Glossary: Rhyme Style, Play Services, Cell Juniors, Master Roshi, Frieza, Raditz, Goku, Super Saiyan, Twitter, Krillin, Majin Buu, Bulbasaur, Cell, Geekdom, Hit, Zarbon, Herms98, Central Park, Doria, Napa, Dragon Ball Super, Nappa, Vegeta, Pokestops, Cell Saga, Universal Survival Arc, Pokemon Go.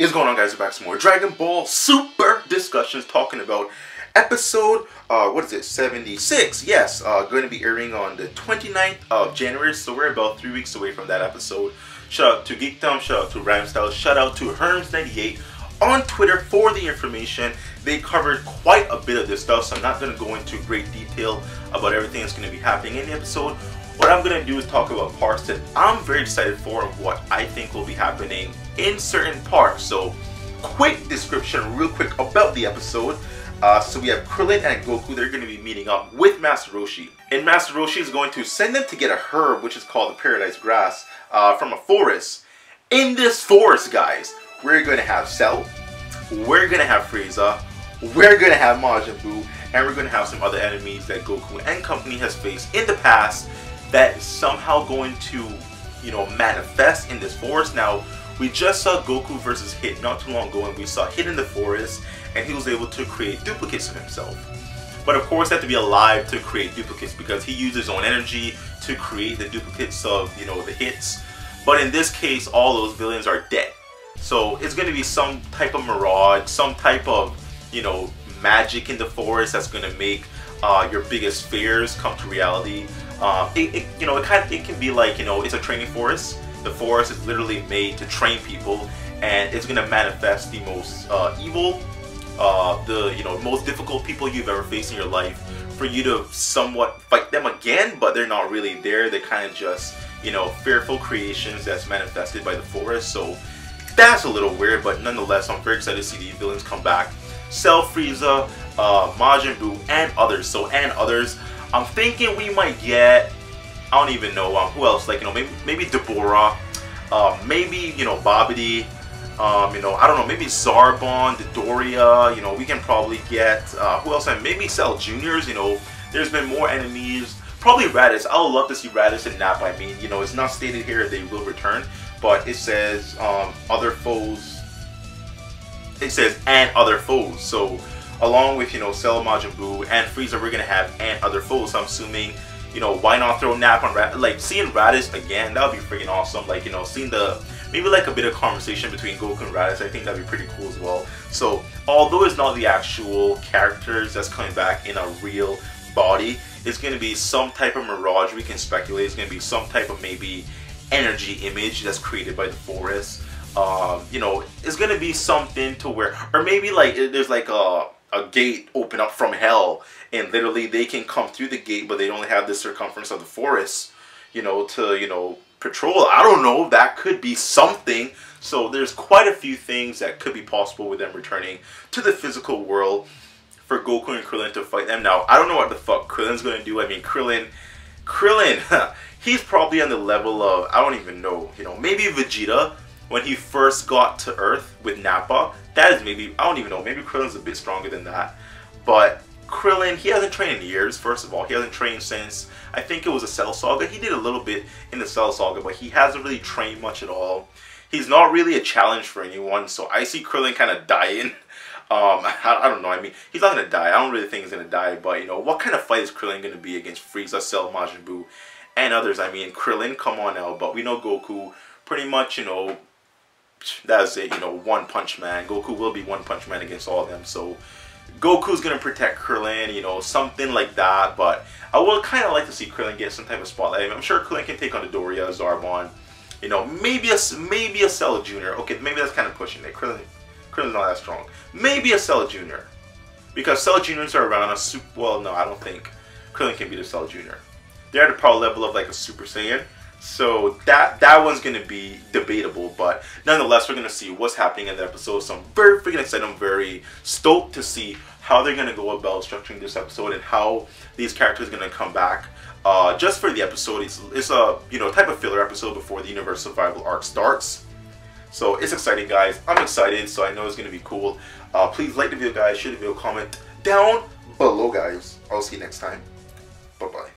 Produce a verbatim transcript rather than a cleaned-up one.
What's going on, guys? We're back with some more Dragon Ball Super discussions, talking about episode, uh, what is it, seventy-six, yes, uh, going to be airing on the twenty-ninth of January, so we're about three weeks away from that episode. Shout out to Geekdom, shout out to Rhyme Style, shout out to Herms ninety-eight on Twitter for the information. They covered quite a bit of this stuff, so I'm not going to go into great detail about everything that's going to be happening in the episode. What I'm going to do is talk about parts that I'm very excited for and what I think will be happening in certain parts. So, quick description real quick about the episode. Uh, so we have Krillin and Goku. They're going to be meeting up with Master Roshi. And Master Roshi is going to send them to get a herb, which is called the Paradise Grass, uh, from a forest. In this forest, guys, we're going to have Cell, we're going to have Frieza, we're going to have Majin Buu, and we're going to have some other enemies that Goku and company has faced in the past that is somehow going to, you know, manifest in this forest. Now, we just saw Goku versus Hit not too long ago, and we saw Hit in the forest, and he was able to create duplicates of himself. But of course, he had to be alive to create duplicates, because he used his own energy to create the duplicates of, you know, the Hits. But in this case, all those villains are dead. So it's going to be some type of mirage, some type of, you know, magic in the forest that's going to make uh, your biggest fears come to reality. Uh, it, it, you know, it kind of, it can be like, you know, it's a training forest. The forest is literally made to train people, and it's going to manifest the most uh, evil, uh, the, you know, most difficult people you've ever faced in your life for you to somewhat fight them again, but they're not really there. They're kind of just, you know, fearful creations that's manifested by the forest. So that's a little weird, but nonetheless, I'm very excited to see these villains come back. Cell, Frieza, uh, Majin Buu, and others. So, and others. I'm thinking we might get, I don't even know, um, who else, like, you know, maybe maybe Doria, uh, maybe, you know, Babidi, um, you know, I don't know, maybe Zarbon, Doria, you know, we can probably get, uh, who else, and maybe Cell Juniors, you know, there's been more enemies, probably Raditz. I would love to see Raditz and Napa. I mean, you know, it's not stated here they will return, but it says, um, other foes, it says, and other foes, so, along with, you know, Cell, Majin Buu, and Frieza, we're going to have and other foes. So I'm assuming, you know, why not throw Nap on Raditz? Like, seeing Raditz again, that would be freaking awesome. Like, you know, seeing the, maybe like a bit of conversation between Goku and Raditz, I think that would be pretty cool as well. So, although it's not the actual characters that's coming back in a real body, it's going to be some type of mirage, we can speculate. It's going to be some type of maybe energy image that's created by the forest. Um, you know, it's going to be something to where, or maybe like, there's like a, a gate open up from hell, and literally they can come through the gate, but they only have the circumference of the forest, you know, to, you know, patrol. I don't know, that could be something. So there's quite a few things that could be possible with them returning to the physical world for Goku and Krillin to fight them. Now, I don't know what the fuck Krillin's gonna do. I mean, Krillin, Krillin, he's probably on the level of, I don't even know, you know, maybe Vegeta, when he first got to Earth with Nappa. That is maybe, I don't even know, maybe Krillin's a bit stronger than that. But Krillin, he hasn't trained in years, first of all. He hasn't trained since, I think it was a Cell Saga. He did a little bit in the Cell Saga, but he hasn't really trained much at all. He's not really a challenge for anyone, so I see Krillin kind of dying. Um, I, I don't know, I mean, he's not going to die. I don't really think he's going to die, but, you know, what kind of fight is Krillin going to be against Frieza, Cell, Majin Buu, and others? I mean, Krillin, come on now, but we know Goku pretty much, you know, that's it, you know, One Punch Man. Goku will be One Punch Man against all of them, so Goku's gonna protect Krillin, you know, something like that. But I would kind of like to see Krillin get some type of spotlight. I'm sure Krillin can take on the Doria, Zarbon, you know, maybe a, maybe a Cell Junior. Okay, maybe that's kind of pushing it. Krillin, Krillin's not that strong. Maybe a Cell Junior, because Cell Juniors are around a super, well, no, I don't think Krillin can be the Cell Junior. They're at the power level of like a Super Saiyan. So that that one's gonna be debatable, but nonetheless, we're gonna see what's happening in the episode. So I'm very freaking excited. I'm very stoked to see how they're gonna go about structuring this episode and how these characters are gonna come back. Uh, just for the episode, it's, it's a, you know, type of filler episode before the Universal Survival Arc starts. So it's exciting, guys. I'm excited, so I know it's gonna be cool. Uh, please like the video, guys. Share the video, comment down below, guys. I'll see you next time. Bye bye.